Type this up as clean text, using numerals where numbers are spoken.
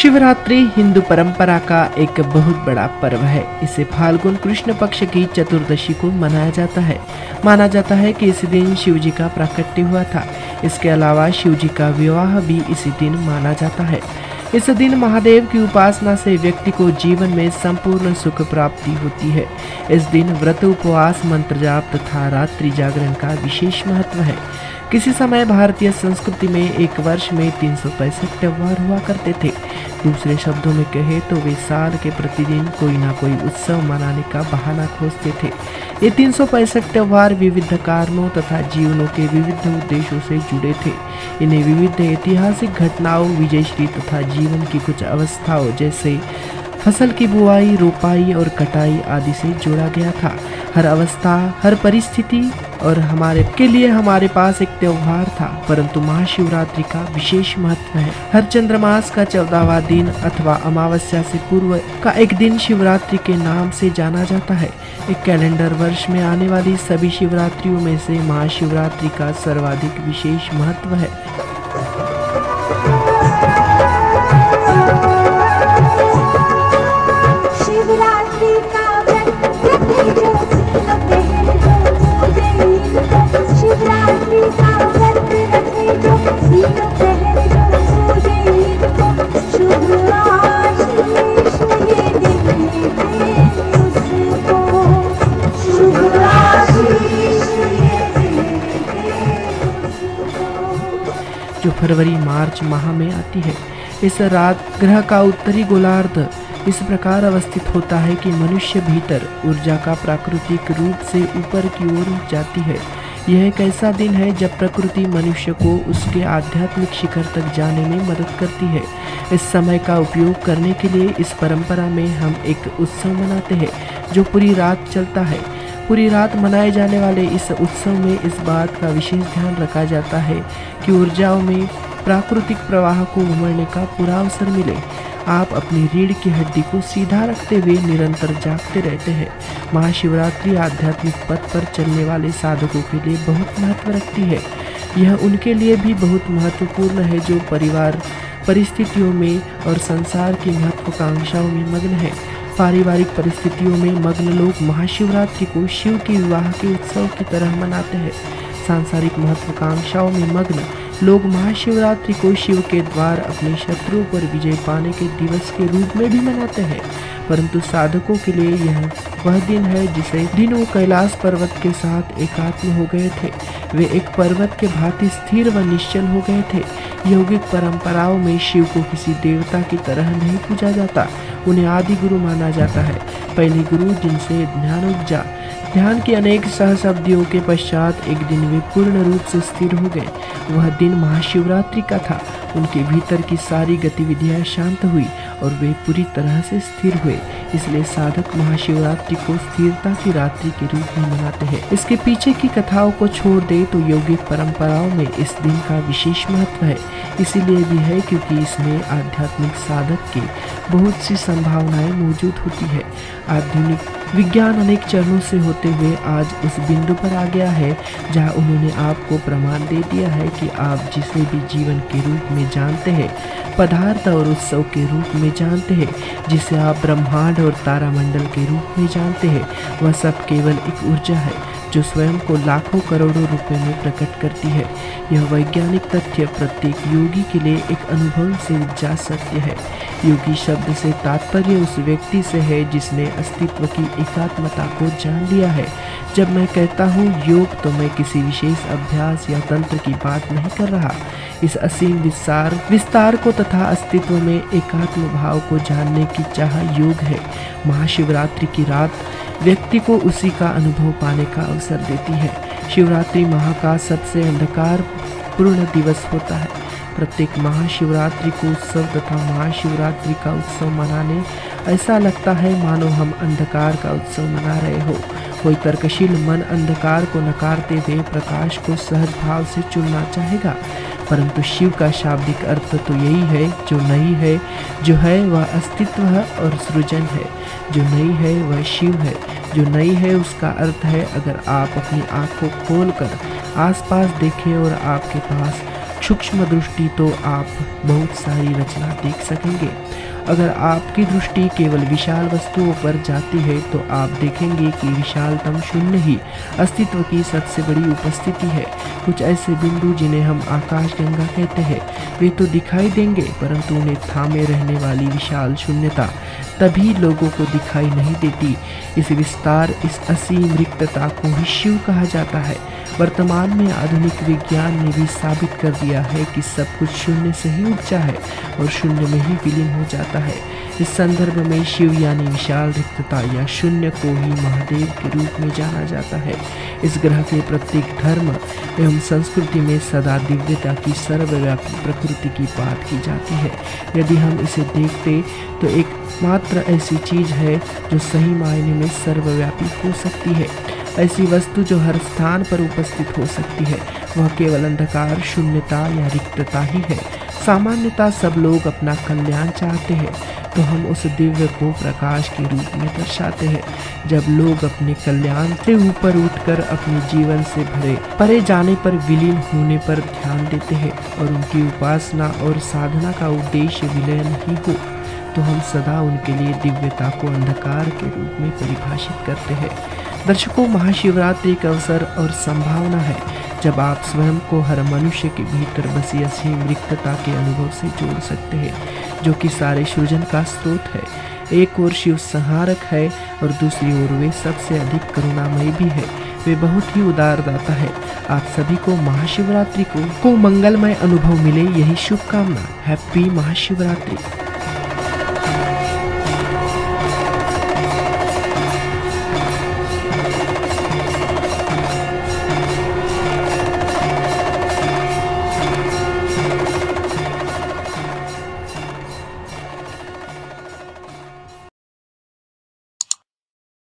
शिवरात्रि हिंदू परंपरा का एक बहुत बड़ा पर्व है। इसे फाल्गुन कृष्ण पक्ष की चतुर्दशी को मनाया जाता है। माना जाता है कि इसी दिन शिवजी का प्राकट्य हुआ था। इसके अलावा शिवजी का विवाह भी इसी दिन माना जाता है। इस दिन महादेव की उपासना से व्यक्ति को जीवन में संपूर्ण सुख प्राप्ति होती है। इस दिन व्रत, उपवास, मंत्र जाप तथा रात्रि जागरण का विशेष महत्व है। किसी समय भारतीय संस्कृति में एक वर्ष में 365 त्यौहार हुआ करते थे। दूसरे शब्दों में कहे तो वे साल के प्रतिदिन कोई ना कोई उत्सव मनाने का बहाना खोजते थे। ये 365 त्यौहार विविध कारणों तथा जीवनों के विविध उद्देश्यों से जुड़े थे। इन्हें विविध ऐतिहासिक घटनाओं, विजयश्री तथा जीवन की कुछ अवस्थाओं जैसे फसल की बुआई, रोपाई और कटाई आदि से जोड़ा गया था। हर अवस्था, हर परिस्थिति और हमारे के लिए हमारे पास एक त्यौहार था। परंतु महाशिवरात्रि का विशेष महत्व है। हर चंद्रमास का 14वां दिन अथवा अमावस्या से पूर्व का एक दिन शिवरात्रि के नाम से जाना जाता है। एक कैलेंडर वर्ष में आने वाली सभी शिवरात्रियों में से महाशिवरात्रि का सर्वाधिक विशेष महत्व है। जो फरवरी मार्च माह में आती है, इस रात ग्रह का उत्तरी गोलार्ध इस प्रकार अवस्थित होता है कि मनुष्य भीतर ऊर्जा का प्राकृतिक रूप से ऊपर की ओर जाती है। यह एक ऐसा दिन है जब प्रकृति मनुष्य को उसके आध्यात्मिक शिखर तक जाने में मदद करती है। इस समय का उपयोग करने के लिए इस परंपरा में हम एक उत्सव मनाते हैं जो पूरी रात चलता है। पूरी रात मनाए जाने वाले इस उत्सव में इस बात का विशेष ध्यान रखा जाता है कि ऊर्जाओं में प्राकृतिक प्रवाह को उमड़ने का पूरा अवसर मिले। आप अपनी रीढ़ की हड्डी को सीधा रखते हुए निरंतर जागते रहते हैं। महाशिवरात्रि आध्यात्मिक पथ पर चलने वाले साधकों के लिए बहुत महत्व रखती है। यह उनके लिए भी बहुत महत्वपूर्ण है जो परिवार, परिस्थितियों में और संसार की महत्वाकांक्षाओं में मग्न है। पारिवारिक परिस्थितियों में मग्न लोग महाशिवरात्रि को शिव के विवाह के उत्सव की तरह मनाते हैं। सांसारिक महत्वाकांक्षाओं में मग्न लोग महाशिवरात्रि को शिव के द्वार अपने शत्रुओं पर विजय पाने के दिवस के रूप में भी मनाते हैं। परंतु साधकों के लिए यह वह दिन है जिसे दिनों कैलाश पर्वत के साथ एकात्म हो गए थे। वे एक पर्वत के भांति स्थिर व निश्चल हो गए थे। यौगिक परंपराओं में शिव को किसी देवता की तरह नहीं पूजा जाता, उन्हें आदि गुरु माना जाता है। पहले गुरु जिनसे ध्यान उपजा। ध्यान के अनेक सहशब्दियों के पश्चात एक दिन वे पूर्ण रूप से स्थिर हो गए। वह दिन महाशिवरात्रि का था। उनके भीतर की सारी गतिविधियां शांत हुई और वे पूरी तरह से स्थिर हुए। इसलिए साधक महाशिवरात्रि को स्थिरता की रात्रि के रूप में मनाते हैं। इसके पीछे की कथाओं को छोड़ दे तो यौगिक परंपराओं में इस दिन का विशेष महत्व है। इसीलिए भी है क्योंकि इसमें आध्यात्मिक साधक की बहुत सी संभावनाएं मौजूद होती है। आधुनिक विज्ञान अनेक चरणों से होते हुए आज उस बिंदु पर आ गया है जहां उन्होंने आपको प्रमाण दे दिया है कि आप जिसे भी जीवन के रूप में जानते हैं, पदार्थ और उत्सव के रूप में जानते हैं, जिसे आप ब्रह्मांड और तारामंडल के रूप में जानते हैं, वह सब केवल एक ऊर्जा है जो स्वयं को लाखों करोड़ों रुपए में प्रकट करती है। यह वैज्ञानिक तथ्य प्रत्येक योगी के लिए एक अनुभव से उपजा सत्य है। योगी शब्द से तात्पर्य उस व्यक्ति से है जिसने अस्तित्व की एकात्मता को जान लिया है। जब मैं कहता हूँ योग तो मैं किसी विशेष अभ्यास या तंत्र की बात नहीं कर रहा। इस असीम विस्तार को तथा अस्तित्व में एकात्म भाव को जानने की चाह योग है। महाशिवरात्रि की रात व्यक्ति को उसी का अनुभव पाने का अवसर देती है। शिवरात्रि माह का सबसे अंधकार पूर्ण दिवस होता है। प्रत्येक महाशिवरात्रि को उत्सव तथा महाशिवरात्रि का उत्सव मनाने ऐसा लगता है मानो हम अंधकार का उत्सव मना रहे हो। कोई तर्कशील मन अंधकार को नकारते हुए प्रकाश को सहज भाव से चुनना चाहेगा, परंतु शिव का शाब्दिक अर्थ तो यही है जो नहीं है। जो है वह अस्तित्व है और सृजन है। जो नहीं है वह शिव है। जो नहीं है उसका अर्थ है अगर आप अपनी आँख को खोलकर आसपास देखें और आपके पास सूक्ष्म दृष्टि तो आप बहुत सारी रचना देख सकेंगे। अगर आपकी दृष्टि केवल विशाल वस्तुओं पर जाती है तो आप देखेंगे कि विशालतम शून्य ही अस्तित्व की सबसे बड़ी उपस्थिति है। कुछ ऐसे बिंदु जिन्हें हम आकाशगंगा कहते हैं वे तो दिखाई देंगे, परंतु उन्हें थामे रहने वाली विशाल शून्यता तभी लोगों को दिखाई नहीं देती। इस विस्तार, इस असीम रिक्तता को ही शिव कहा जाता है। वर्तमान में आधुनिक विज्ञान ने भी साबित कर दिया है कि सब कुछ शून्य से ही उपजा है और शून्य में ही विलीन हो जाता है। इस संदर्भ में शिव यानी विशाल रिक्तता या शून्य को ही महादेव के रूप में जाना जाता है। इस ग्रह के प्रत्येक धर्म एवं संस्कृति में सदा दिव्यता की सर्वव्यापी प्रकृति की बात की जाती है। यदि हम इसे देखते तो एक मात्र ऐसी चीज है जो सही मायने में सर्वव्यापी हो सकती है। ऐसी वस्तु जो हर स्थान पर उपस्थित हो सकती है वह केवल अंधकार, शून्यता या रिक्तता ही है। सामान्यतः सब लोग अपना कल्याण चाहते हैं तो हम उस दिव्य को प्रकाश के रूप में दर्शाते हैं। जब लोग अपने कल्याण से ऊपर उठकर अपने जीवन से भरे परे जाने पर, विलीन होने पर ध्यान देते हैं और उनकी उपासना और साधना का उद्देश्य विलय नहीं हो तो हम सदा उनके लिए दिव्यता को अंधकार के रूप में परिभाषित करते हैं। दर्शकों, महाशिवरात्रि का अवसर और संभावना है जब आप स्वयं को हर मनुष्य के भीतर बसी असीम रिक्तता के अनुभव से जोड़ सकते हैं जो कि सारे सृजन का स्रोत है। एक ओर शिव संहारक है और दूसरी ओर वे सबसे अधिक करुणामयी भी है। वे बहुत ही उदार दाता है। आप सभी को महाशिवरात्रि को मंगलमय अनुभव मिले, यही शुभकामना। हैप्पी महाशिवरात्रि।